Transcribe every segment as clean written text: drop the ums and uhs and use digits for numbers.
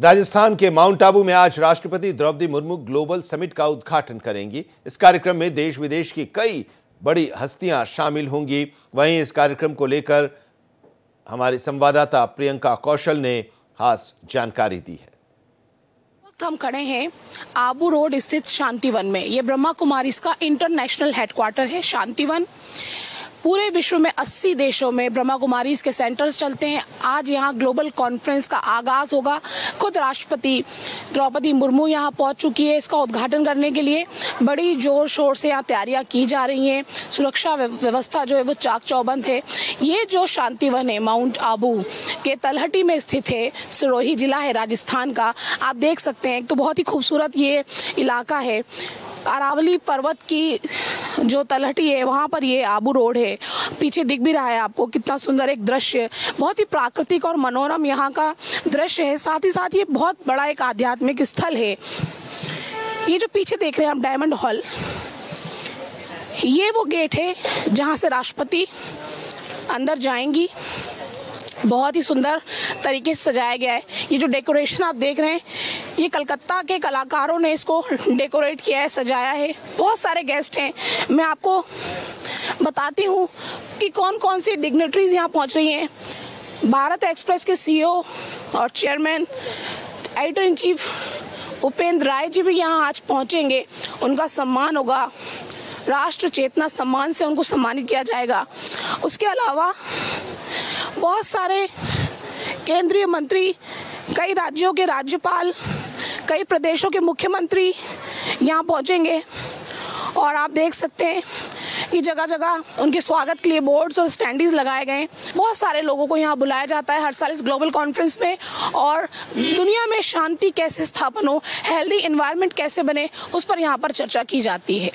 राजस्थान के माउंट आबू में आज राष्ट्रपति द्रौपदी मुर्मू ग्लोबल समिट का उद्घाटन करेंगी। इस कार्यक्रम में देश विदेश की कई बड़ी हस्तियां शामिल होंगी। वहीं इस कार्यक्रम को लेकर हमारी संवाददाता प्रियंका कौशल ने खास जानकारी दी है। हम खड़े हैं आबू रोड स्थित शांतिवन में। ये ब्रह्मा कुमारीज का इंटरनेशनल हेडक्वार्टर है। शांतिवन पूरे विश्व में 80 देशों में ब्रह्मा कुमारीज के सेंटर्स चलते हैं। आज यहाँ ग्लोबल कॉन्फ्रेंस का आगाज होगा। खुद राष्ट्रपति द्रौपदी मुर्मू यहाँ पहुँच चुकी है। इसका उद्घाटन करने के लिए बड़ी जोर शोर से यहाँ तैयारियाँ की जा रही हैं। सुरक्षा व्यवस्था जो है वो चाक चौबंद है। ये जो शांतिवन है माउंट आबू के तलहटी में स्थित है। सिरोही जिला है राजस्थान का। आप देख सकते हैं तो बहुत ही खूबसूरत ये इलाका है। अरावली पर्वत की जो तलहटी है वहाँ पर ये आबू रोड है। पीछे दिख भी रहा है आपको कितना सुंदर एक दृश्य, बहुत ही प्राकृतिक और मनोरम यहाँ का दृश्य है। साथ ही साथ ये बहुत बड़ा एक आध्यात्मिक स्थल है। ये जो पीछे देख रहे हैं हम डायमंड हॉल, ये वो गेट है जहाँ से राष्ट्रपति अंदर जाएंगी। बहुत ही सुंदर तरीके से सजाया गया है। ये जो डेकोरेशन आप देख रहे हैं ये कलकत्ता के कलाकारों ने इसको डेकोरेट किया है, सजाया है। बहुत सारे गेस्ट हैं। मैं आपको बताती हूँ कि कौन कौन सी डिग्नेटरीज यहाँ पहुँच रही हैं। भारत एक्सप्रेस के सीईओ और chairman editor in chief Upendra Rai ji भी यहाँ आज पहुँचेंगे। उनका सम्मान होगा, राष्ट्र चेतना सम्मान से उनको सम्मानित किया जाएगा। उसके अलावा बहुत सारे केंद्रीय मंत्री, कई राज्यों के राज्यपाल, कई प्रदेशों के मुख्यमंत्री यहाँ पहुँचेंगे। और आप देख सकते हैं कि जगह जगह उनके स्वागत के लिए बोर्ड्स और स्टैंडीज लगाए गए। बहुत सारे लोगों को यहाँ बुलाया जाता है हर साल इस ग्लोबल कॉन्फ्रेंस में। और दुनिया में शांति कैसे स्थापन हो, हेल्दी इन्वायरमेंट कैसे बने, उस पर यहाँ पर चर्चा की जाती है।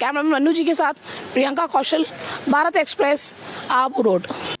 कैमरामैन मन्नू जी के साथ प्रियंका कौशल, भारत एक्सप्रेस, आबू रोड।